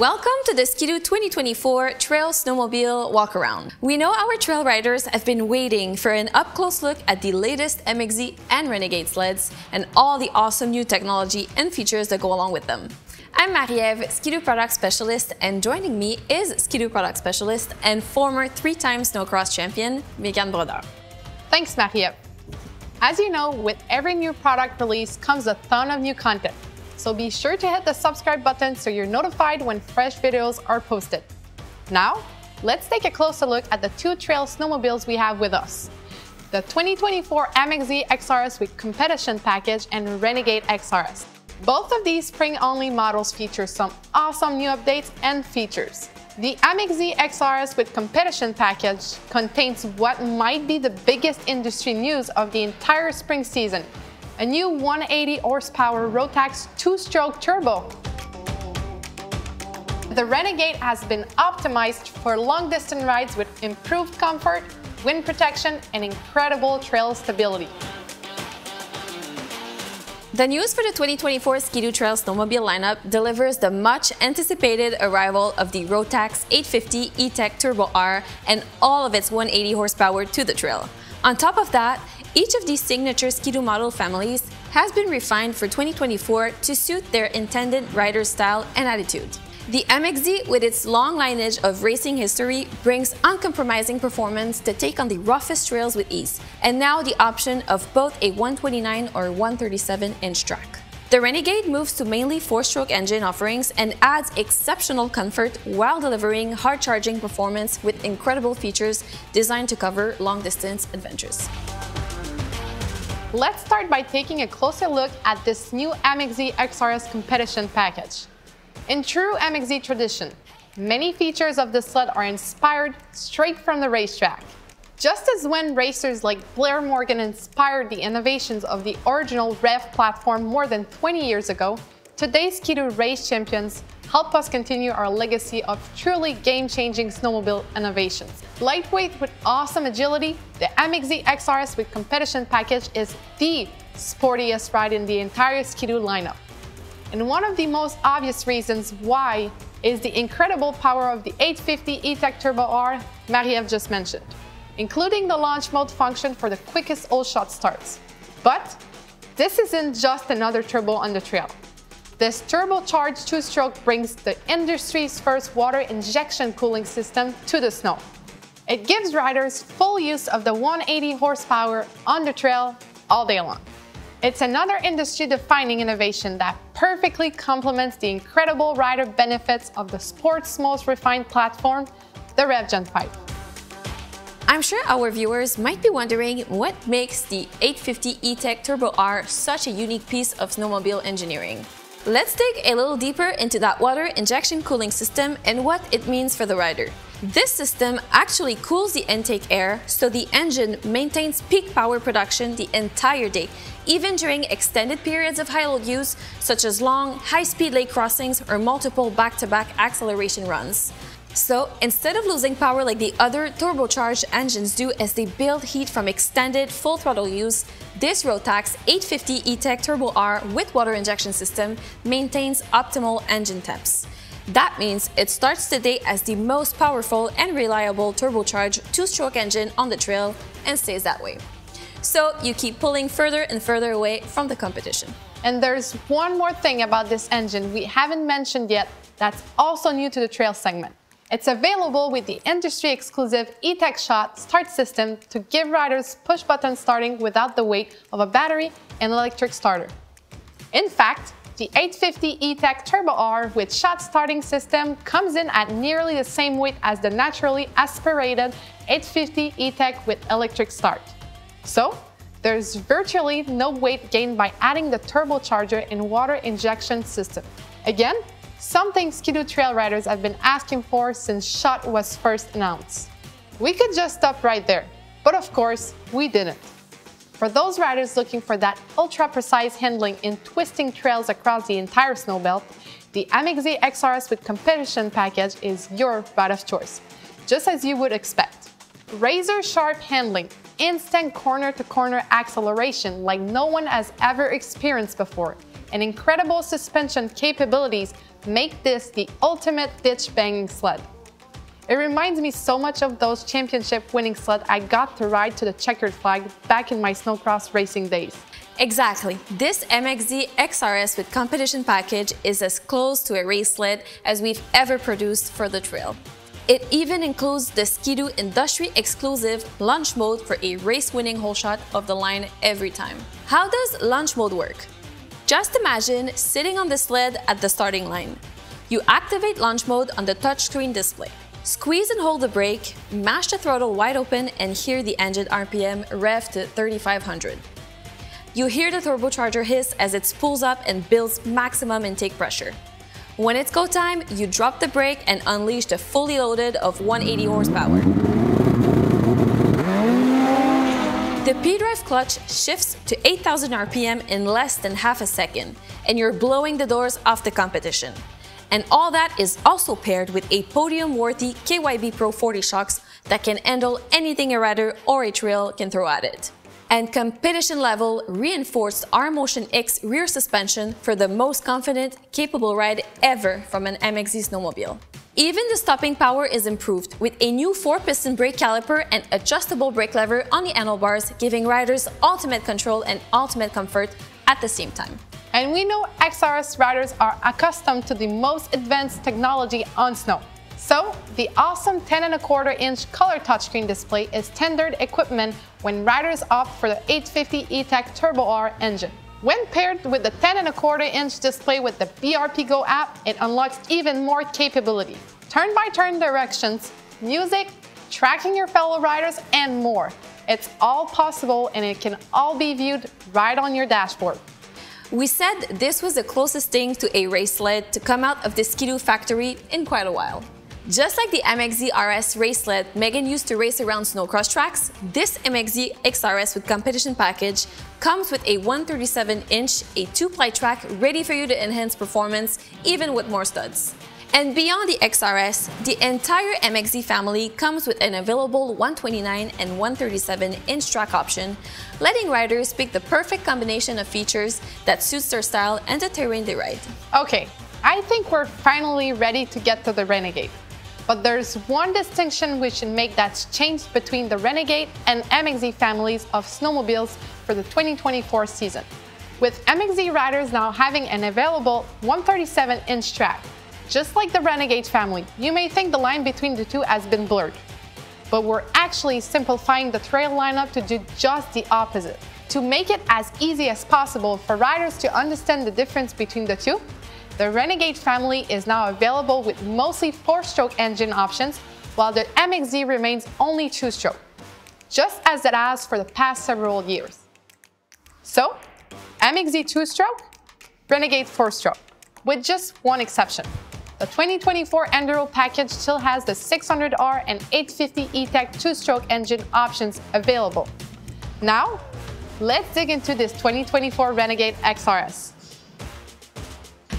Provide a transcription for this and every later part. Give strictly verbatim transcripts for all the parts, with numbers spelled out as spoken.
Welcome to the Ski-Doo twenty twenty-four Trail Snowmobile Walkaround. We know our trail riders have been waiting for an up-close look at the latest M X Z and Renegade sleds and all the awesome new technology and features that go along with them. I'm Marie-Ève, Ski-Doo product specialist, and joining me is Ski-Doo product specialist and former three-time snowcross champion, Megan Brodeur. Thanks, Marie-Ève. As you know, with every new product release comes a ton of new content. So be sure to hit the subscribe button so you're notified when fresh videos are posted. Now, let's take a closer look at the two trail snowmobiles we have with us. The twenty twenty-four M X Z X R S with Competition Package and Renegade X R S. Both of these spring-only models feature some awesome new updates and features. The M X Z X R S with Competition Package contains what might be the biggest industry news of the entire spring season. A new one hundred eighty horsepower Rotax two-stroke turbo. The Renegade has been optimized for long-distance rides with improved comfort, wind protection, and incredible trail stability. The news for the twenty twenty-four Ski-Doo Trail Snowmobile lineup delivers the much-anticipated arrival of the Rotax eight fifty E-TEC Turbo R and all of its one hundred eighty horsepower to the trail. On top of that, each of these signature Ski-Doo model families has been refined for twenty twenty-four to suit their intended rider style and attitude. The M X Z, with its long lineage of racing history, brings uncompromising performance to take on the roughest trails with ease, and now the option of both a one twenty-nine or one thirty-seven inch track. The Renegade moves to mainly four-stroke engine offerings and adds exceptional comfort while delivering hard-charging performance with incredible features designed to cover long-distance adventures. Let's start by taking a closer look at this new M X Z X R S Competition Package. In true M X Z tradition, many features of this sled are inspired straight from the racetrack. Just as when racers like Blair Morgan inspired the innovations of the original REV platform more than twenty years ago, today's Ski-Doo race champions help us continue our legacy of truly game-changing snowmobile innovations. Lightweight with awesome agility, the M X Z X R S with Competition Package is the sportiest ride in the entire Ski-Doo lineup. And one of the most obvious reasons why is the incredible power of the eight fifty E-TEC Turbo R Marie-Ève just mentioned, including the launch mode function for the quickest all-shot starts. But this isn't just another turbo on the trail. This turbocharged two-stroke brings the industry's first water injection cooling system to the snow. It gives riders full use of the one hundred eighty horsepower on the trail all day long. It's another industry-defining innovation that perfectly complements the incredible rider benefits of the sport's most refined platform, the REV Gen five. I'm sure our viewers might be wondering what makes the eight fifty E-TEC Turbo R such a unique piece of snowmobile engineering. Let's dig a little deeper into that water injection cooling system and what it means for the rider. This system actually cools the intake air, so the engine maintains peak power production the entire day, even during extended periods of high load use, such as long, high-speed lake crossings or multiple back-to-back acceleration runs. So, instead of losing power like the other turbocharged engines do as they build heat from extended full throttle use, this Rotax eight fifty E-TEC Turbo R with water injection system maintains optimal engine temps. That means it starts the day as the most powerful and reliable turbocharged two-stroke engine on the trail and stays that way. So, you keep pulling further and further away from the competition. And there's one more thing about this engine we haven't mentioned yet that's also new to the trail segment. It's available with the industry-exclusive E-TEC Shot Start system to give riders push-button starting without the weight of a battery and electric starter. In fact, the eight fifty E-TEC Turbo R with Shot Starting system comes in at nearly the same weight as the naturally aspirated eight fifty E-TEC with electric start. So, there's virtually no weight gained by adding the turbocharger and water injection system. Again, something Ski-Doo trail riders have been asking for since Shot was first announced. We could just stop right there, but of course, we didn't. For those riders looking for that ultra-precise handling in twisting trails across the entire snow belt, the M X Z X R S with Competition Package is your ride of choice, just as you would expect. Razor-sharp handling, instant corner-to-corner acceleration like no one has ever experienced before, and incredible suspension capabilities make this the ultimate ditch banging sled. It reminds me so much of those championship winning sleds I got to ride to the checkered flag back in my snowcross racing days. Exactly. This M X Z X R S with competition package is as close to a race sled as we've ever produced for the trail. It even includes the Ski-Doo industry exclusive launch mode for a race winning hole shot of the line every time. How does launch mode work? Just imagine sitting on the sled at the starting line. You activate launch mode on the touchscreen display. Squeeze and hold the brake, mash the throttle wide open and hear the engine R P M rev to thirty-five hundred. You hear the turbocharger hiss as it spools up and builds maximum intake pressure. When it's go time, you drop the brake and unleash the fully loaded of one hundred eighty horsepower. The P-Drive clutch shifts to eight thousand R P M in less than half a second, and you're blowing the doors off the competition. And all that is also paired with a podium-worthy K Y B Pro forty shocks that can handle anything a rider or a trail can throw at it. And competition-level reinforced rMotionX rear suspension for the most confident, capable ride ever from an M X Z snowmobile. Even the stopping power is improved with a new four-piston brake caliper and adjustable brake lever on the handlebars, giving riders ultimate control and ultimate comfort at the same time. And we know X R S riders are accustomed to the most advanced technology on snow. So, the awesome ten and a quarter inch color touchscreen display is standard equipment when riders opt for the eight fifty E-TEC Turbo R engine. When paired with the ten and a quarter inch display with the B R P Go app, it unlocks even more capability. Turn-by-turn directions, music, tracking your fellow riders, and more. It's all possible and it can all be viewed right on your dashboard. We said this was the closest thing to a race sled to come out of the Ski-Doo factory in quite a while. Just like the M X Z R S race sled Megan used to race around snowcross tracks, this M X Z X R S with competition package comes with a one thirty-seven inch, a two-ply track ready for you to enhance performance even with more studs. And beyond the X R S, the entire M X Z family comes with an available one twenty-nine and one thirty-seven inch track option, letting riders pick the perfect combination of features that suits their style and the terrain they ride. Okay, I think we're finally ready to get to the Renegade. But there's one distinction we should make that's changed between the Renegade and M X Z families of snowmobiles for the twenty twenty-four season, with M X Z riders now having an available one thirty-seven inch track. Just like the Renegade family, you may think the line between the two has been blurred, but we're actually simplifying the trail lineup to do just the opposite. To make it as easy as possible for riders to understand the difference between the two, the Renegade family is now available with mostly four-stroke engine options, while the M X Z remains only two-stroke, just as it has for the past several years. So, M X Z two-stroke, Renegade four-stroke, with just one exception. The twenty twenty-four Enduro package still has the six hundred R and eight fifty E-TEC two-stroke engine options available. Now, let's dig into this twenty twenty-four Renegade X R S.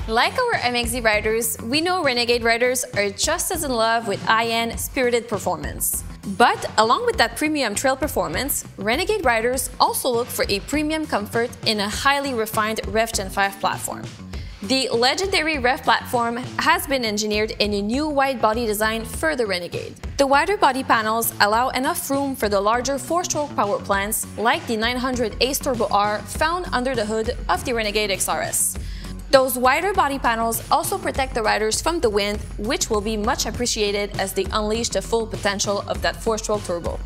Like our M X Z riders, we know Renegade riders are just as in love with high-end, spirited performance. But along with that premium trail performance, Renegade riders also look for a premium comfort in a highly refined REV gen five platform. The legendary REV platform has been engineered in a new wide body design for the Renegade. The wider body panels allow enough room for the larger four-stroke power plants like the nine hundred ACE Turbo R found under the hood of the Renegade X R S. Those wider body panels also protect the riders from the wind, which will be much appreciated as they unleash the full potential of that four-stroke turbo.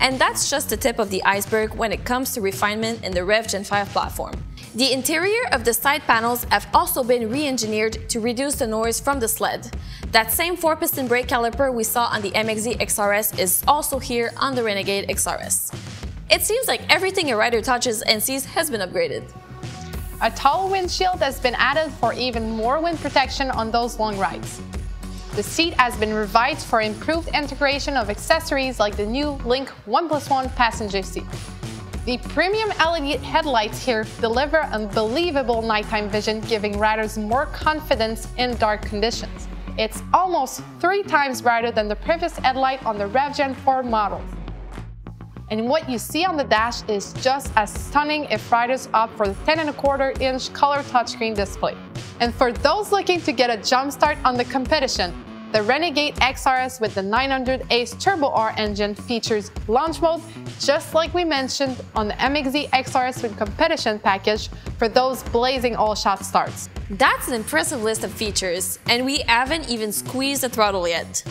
And that's just the tip of the iceberg when it comes to refinement in the REV gen five platform. The interior of the side panels have also been re-engineered to reduce the noise from the sled. That same four-piston brake caliper we saw on the M X Z X R S is also here on the Renegade X R S. It seems like everything a rider touches and sees has been upgraded. A tall windshield has been added for even more wind protection on those long rides. The seat has been revised for improved integration of accessories like the new Link one plus one passenger seat. The premium L E D headlights here deliver unbelievable nighttime vision, giving riders more confidence in dark conditions. It's almost three times brighter than the previous headlight on the REV gen four model. And what you see on the dash is just as stunning if riders opt for the ten and a quarter inch color touchscreen display. And for those looking to get a jump start on the competition, the Renegade X R S with the nine hundred A C E Turbo R engine features launch mode, just like we mentioned on the M X Z X R S with competition package for those blazing all-shot starts. That's an impressive list of features, and we haven't even squeezed the throttle yet.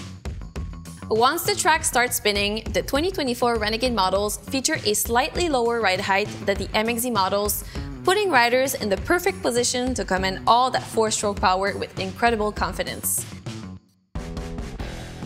Once the track starts spinning, the twenty twenty-four Renegade models feature a slightly lower ride height than the M X Z models, putting riders in the perfect position to command all that four-stroke power with incredible confidence.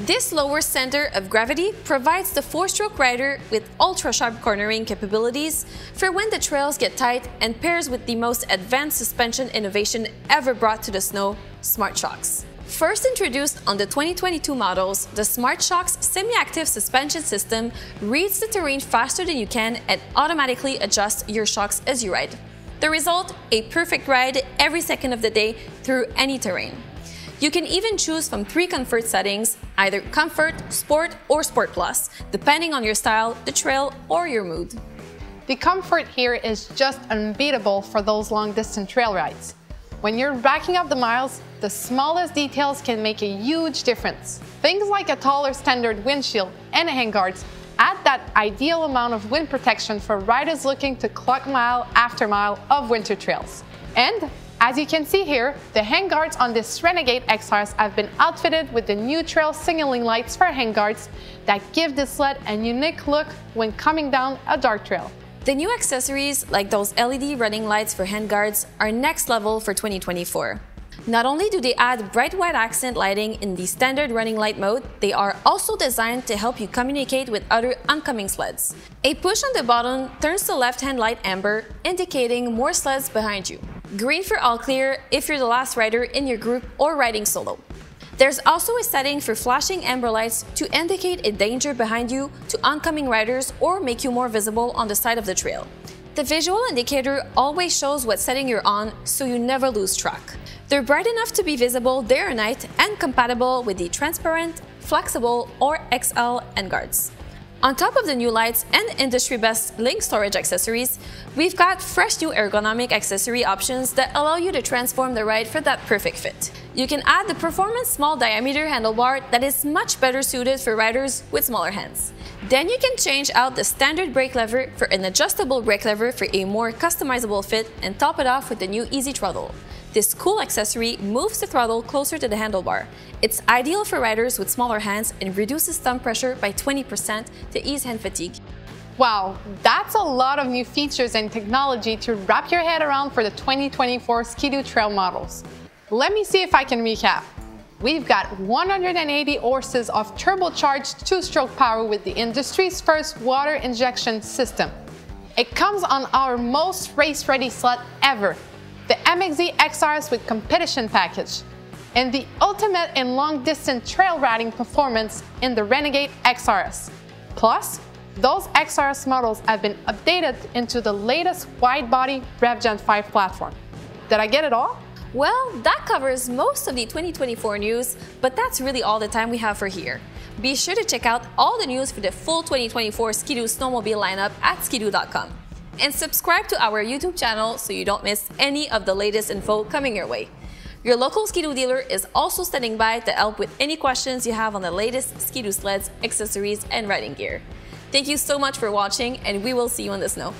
This lower center of gravity provides the four-stroke rider with ultra-sharp cornering capabilities for when the trails get tight and pairs with the most advanced suspension innovation ever brought to the snow, SmartShox. First introduced on the twenty twenty-two models, the SmartShox semi-active suspension system reads the terrain faster than you can and automatically adjusts your shocks as you ride. The result? A perfect ride every second of the day through any terrain. You can even choose from three comfort settings, either Comfort, Sport or Sport Plus, depending on your style, the trail or your mood. The comfort here is just unbeatable for those long-distance trail rides. When you're racking up the miles, the smallest details can make a huge difference. Things like a taller standard windshield and handguards add that ideal amount of wind protection for riders looking to clock mile after mile of winter trails. And as you can see here, the handguards on this Renegade X R S have been outfitted with the new trail signaling lights for handguards that give this sled a unique look when coming down a dark trail. The new accessories, like those L E D running lights for handguards, are next level for twenty twenty-four. Not only do they add bright white accent lighting in the standard running light mode, they are also designed to help you communicate with other oncoming sleds. A push on the button turns the left-hand light amber, indicating more sleds behind you. Green for all clear if you're the last rider in your group or riding solo. There's also a setting for flashing amber lights to indicate a danger behind you to oncoming riders or make you more visible on the side of the trail. The visual indicator always shows what setting you're on so you never lose track. They're bright enough to be visible day or night and compatible with the transparent, flexible or X L handguards. On top of the new lights and industry-best link storage accessories, we've got fresh new ergonomic accessory options that allow you to transform the ride for that perfect fit. You can add the performance small diameter handlebar that is much better suited for riders with smaller hands. Then you can change out the standard brake lever for an adjustable brake lever for a more customizable fit and top it off with the new Easy Throttle. This cool accessory moves the throttle closer to the handlebar. It's ideal for riders with smaller hands and reduces thumb pressure by twenty percent to ease hand fatigue. Wow, that's a lot of new features and technology to wrap your head around for the twenty twenty-four Ski-Doo trail models. Let me see if I can recap. We've got one hundred eighty horses of turbocharged two-stroke power with the industry's first water injection system. It comes on our most race-ready sled ever, the M X Z X R S with competition package, and the ultimate and long-distance trail riding performance in the Renegade X R S. Plus, those X R S models have been updated into the latest wide-body REV Gen five platform. Did I get it all? Well, that covers most of the twenty twenty-four news, but that's really all the time we have for here. Be sure to check out all the news for the full twenty twenty-four Ski-Doo snowmobile lineup at ski doo dot com. And subscribe to our YouTube channel so you don't miss any of the latest info coming your way. Your local Ski-Doo dealer is also standing by to help with any questions you have on the latest Ski-Doo sleds, accessories, and riding gear. Thank you so much for watching, and we will see you in the snow.